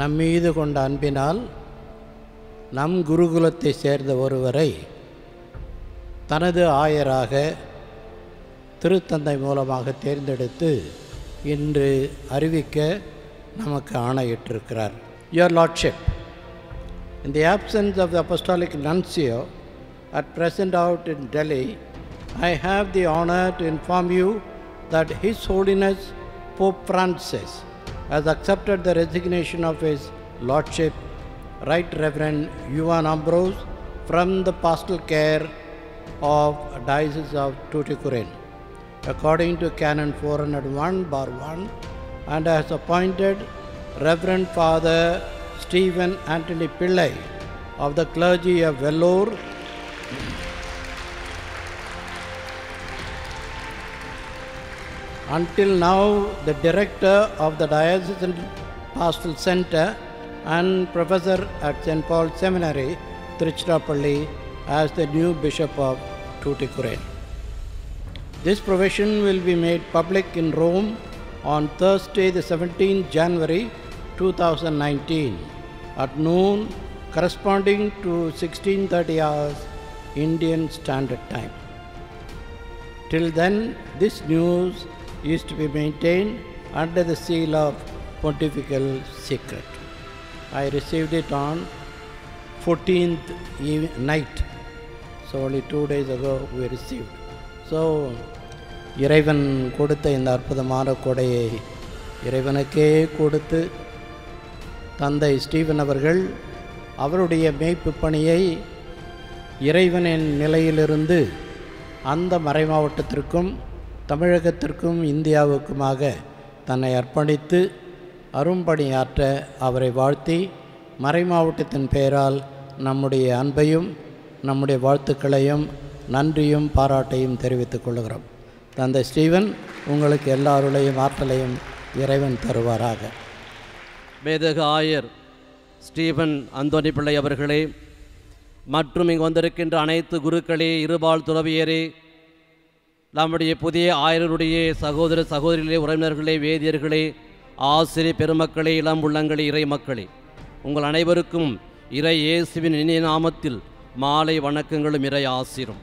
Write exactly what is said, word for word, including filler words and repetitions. நம்மீது கொண்ட அன்பினால் நம் குருகுலத்தை சேர்ந்த ஒருவரை தனது ஆயராக திருத்தந்தை மூலமாக தேர்ந்தெடுத்து இன்று அறிவிக்க நமக்கு ஆணையிட்டிருக்கிறார். Your Lordship, in the absence of the Apostolic Nuncio at present out in Delhi, I have the honor to inform you that His Holiness Pope Francis has accepted the resignation of His Lordship, Right Reverend Ewan Ambrose, from the pastoral care of Diocese of Tuticorin, according to Canon four oh one bar one, and has appointed Reverend Father Stephen Antony Pillai of the clergy of Vellore until now the director of the Diocesan Pastoral Center and professor at Saint Paul Seminary, Trichinapalli, as the new Bishop of Tuticorin. This provision will be made public in Rome on Thursday, the seventeenth of January two thousand nineteen, at noon, corresponding to sixteen thirty hours Indian Standard Time. Till then, this news is to be maintained under the seal of Pontifical Secret. I received it on fourteenth night, so only two days ago we received. So, இறைவன் கொடுத்த இந்த அற்புதமான கொடையை இறைவனுக்கே கொடுத்து தந்தை Stephen அவர்கள் அவருடைய மேய்ப்பு பணியை இறைவனின் நிலையிலிருந்து அந்த மறை மாவட்டத்திற்கும் தமிழகத்திற்கும் இந்தியாவுக்குமாக தன்னை அர்ப்பணித்து அரும்பணியாற்ற அவரை வாழ்த்தி மறை மாவட்டத்தின் பெயரால் நம்முடைய அன்பையும் நம்முடைய வாழ்த்துக்களையும் நன்றியும் பாராட்டையும் தெரிவித்துக் கொள்கிறோம். தந்தை ஸ்டீபன் உங்களுக்கு எல்லா அருளையும் ஆற்றலையும் இறைவன் தருவாராக. மேதகு ஆயர் ஸ்டீபன் அந்தோனி பிள்ளை அவர்களே மற்றும் இங்கு வந்திருக்கின்ற அனைத்து குருக்களே, இருபால் துறவியரே, நம்முடைய புதிய ஆயருடைய சகோதர சகோதரிகளே, உறவினர்களே, வேதியர்களே, ஆசிரியர் பெருமக்களே, இளம் உள்ளங்களே, இறை மக்களே, உங்கள் அனைவருக்கும் இறை இயேசுவின் இனிய நாமத்தில் மாலை வணக்கங்களும் இறை ஆசிரும்.